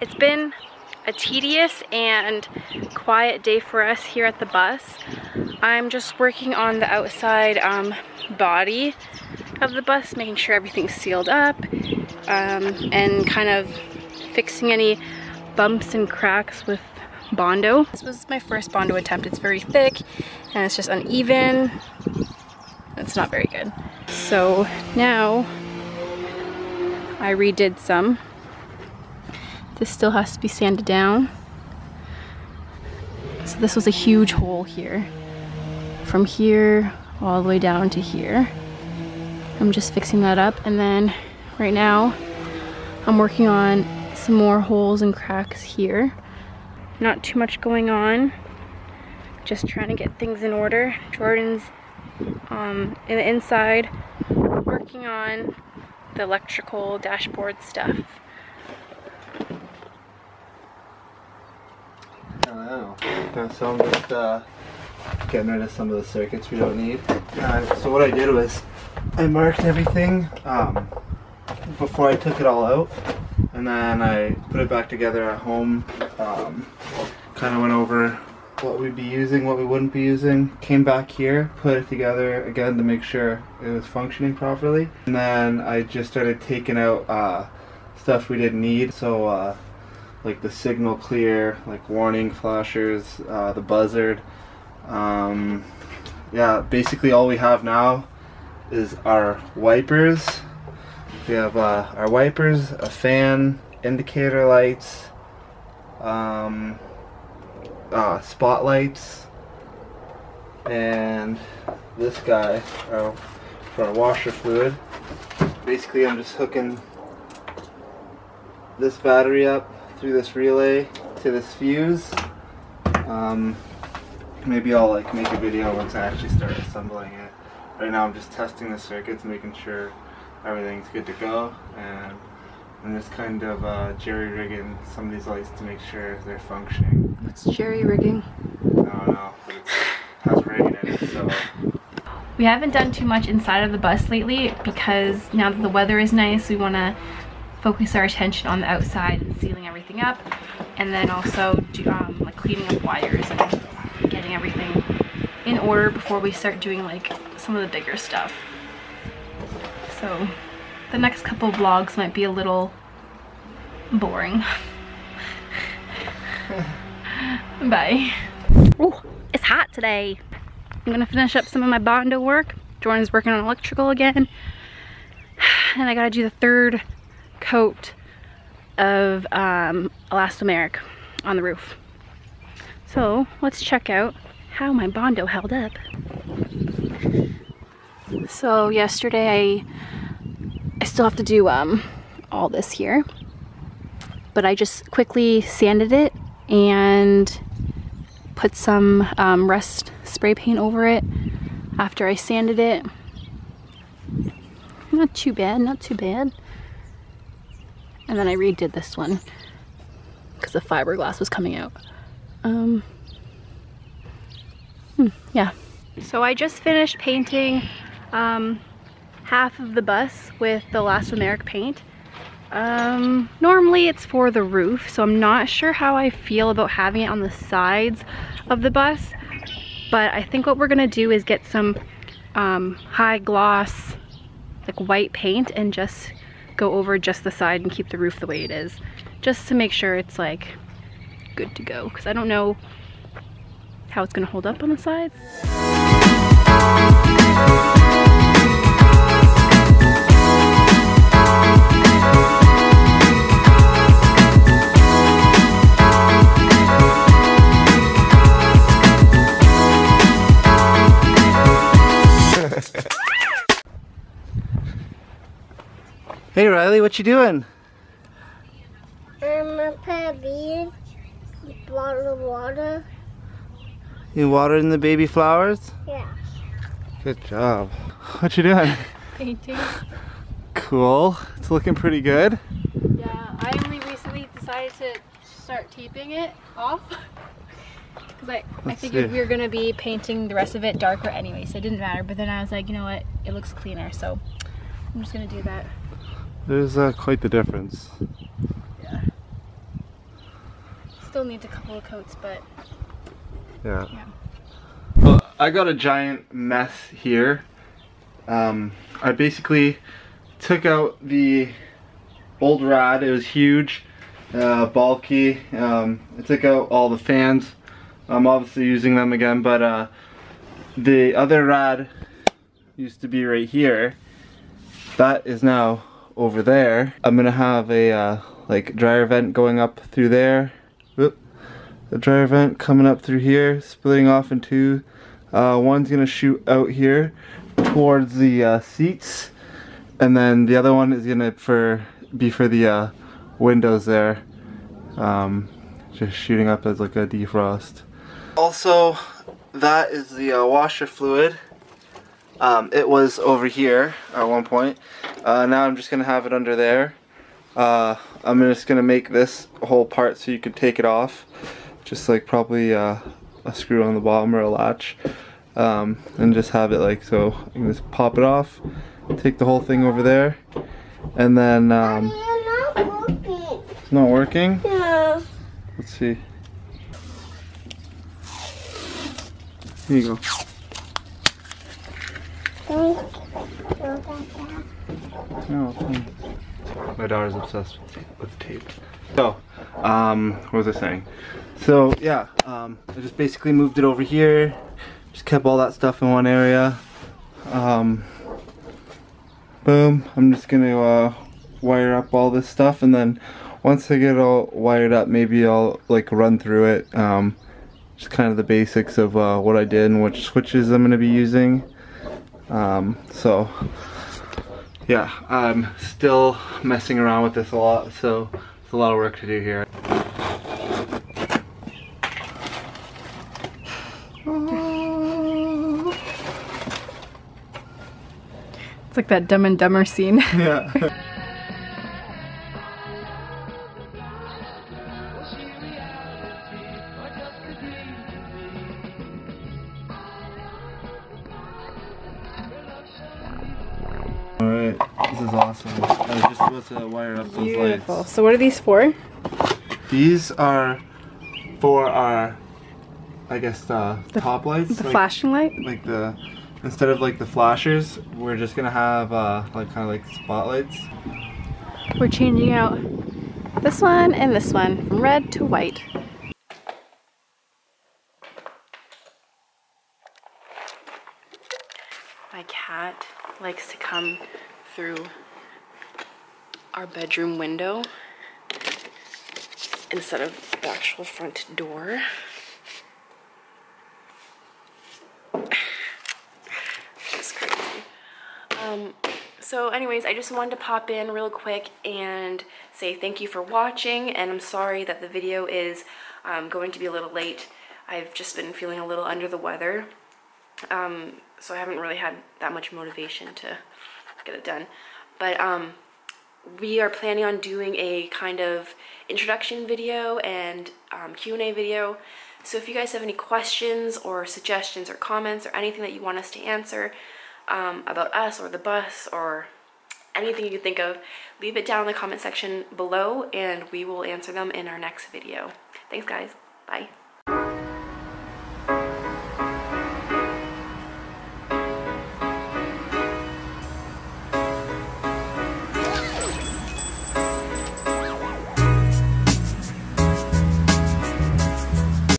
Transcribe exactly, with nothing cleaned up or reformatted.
It's been a tedious and quiet day for us here at the bus. I'm just working on the outside um, body of the bus, making sure everything's sealed up um, and kind of fixing any bumps and cracks with Bondo. This was my first Bondo attempt. It's very thick and it's just uneven. It's not very good. So now I redid some. This still has to be sanded down. So this was a huge hole here. From here all the way down to here. I'm just fixing that up, and then right now I'm working on some more holes and cracks here. Not too much going on. Just trying to get things in order. Jordan's um, in the inside working on the electrical dashboard stuff. I don't know. So I'm just uh, getting rid of some of the circuits we don't need. Uh, so what I did was I marked everything um, before I took it all out. And then I put it back together at home, um, kind of went over what we'd be using, what we wouldn't be using, came back here, put it together again to make sure it was functioning properly. And then I just started taking out uh, stuff we didn't need, so uh, like the signal clear, like warning flashers, uh, the buzzard. Um, yeah, basically all we have now is our wipers. We have uh, our wipers, a fan, indicator lights, um, uh, spotlights, and this guy uh, for our washer fluid. Basically, I'm just hooking this battery up through this relay to this fuse. Um, maybe I'll like make a video once I actually start assembling it. Right now, I'm just testing the circuits, making sure everything's good to go, and I'm just kind of uh, jerry-rigging some of these lights to make sure they're functioning. What's jerry-rigging? I don't know, but it has rigging in it, so... We haven't done too much inside of the bus lately because now that the weather is nice, we want to focus our attention on the outside and sealing everything up, and then also do, um, like cleaning up wires and getting everything in order before we start doing like some of the bigger stuff. So the next couple of vlogs might be a little boring. Bye. Ooh, it's hot today. I'm gonna finish up some of my Bondo work. Jordan's working on electrical again. And I gotta do the third coat of um, elastomeric on the roof. So let's check out how my Bondo held up. So yesterday, I, I still have to do um, all this here, but I just quickly sanded it and put some um, rust spray paint over it after I sanded it. Not too bad, not too bad. And then I redid this one because the fiberglass was coming out. Um, hmm, yeah. So I just finished painting Um, half of the bus with the elastomeric paint. Um, normally it's for the roof, so I'm not sure how I feel about having it on the sides of the bus, but I think what we're gonna do is get some um, high gloss, like white paint, and just go over just the side and keep the roof the way it is, just to make sure it's like good to go, because I don't know how it's gonna hold up on the sides. Hey Riley, what you doing? I'm gonna put a bead, bottle of water. You watering the baby flowers? Yeah. Good job. What you doing? Painting. Cool. It's looking pretty good. Yeah, I only recently decided to start taping it off But Let's I figured see. we were going to be painting the rest of it darker anyway, so it didn't matter. But then I was like, you know what, it looks cleaner, so I'm just going to do that. There's uh, quite the difference. Yeah. Still needs a couple of coats, but... Yeah. yeah. Well, I got a giant mess here. Um, I basically took out the old rod. It was huge, uh, bulky. Um, I took out all the fans. I'm obviously using them again, but uh, the other rod used to be right here. That is now over there. I'm gonna have a uh, like dryer vent going up through there. Whoop. The dryer vent coming up through here, splitting off in two. Uh, one's gonna shoot out here towards the uh, seats, and then the other one is gonna for be for the uh, windows there. Um, just shooting up as like a defrost. Also, that is the uh, washer fluid. Um, it was over here at one point. Uh, now I'm just gonna have it under there. Uh, I'm just gonna make this whole part so you can take it off. Just like probably uh, a screw on the bottom or a latch. Um, and just have it like so. You can just pop it off, take the whole thing over there, and then. Um, Daddy, not working. It's not working? No. Let's see. Here you go. No, my daughter's obsessed with tape. So, um, what was I saying? So yeah, um, I just basically moved it over here. Just kept all that stuff in one area. Um, boom. I'm just gonna uh, wire up all this stuff, and then once I get it all wired up, maybe I'll like run through it. Um, just kind of the basics of uh, what I did and which switches I'm gonna be using. Um, so yeah, I'm still messing around with this a lot, so it's a lot of work to do here. It's like that Dumb and Dumber scene. Yeah. Awesome. I was just about to wire up those Beautiful. lights. So what are these for? These are for our, I guess, uh, the top lights. The like, flashing light? Like the, instead of like the flashers, we're just going to have uh, like kind of like spotlights. We're changing out this one and this one from red to white. My cat likes to come through our bedroom window instead of the actual front door. That's crazy. Um, so anyways, I just wanted to pop in real quick and say thank you for watching, and I'm sorry that the video is um, going to be a little late. I've just been feeling a little under the weather, um, so I haven't really had that much motivation to get it done. But um, we are planning on doing a kind of introduction video and um, Q and A video. So if you guys have any questions or suggestions or comments or anything that you want us to answer um, about us or the bus or anything you can think of, leave it down in the comment section below and we will answer them in our next video. Thanks guys. Bye.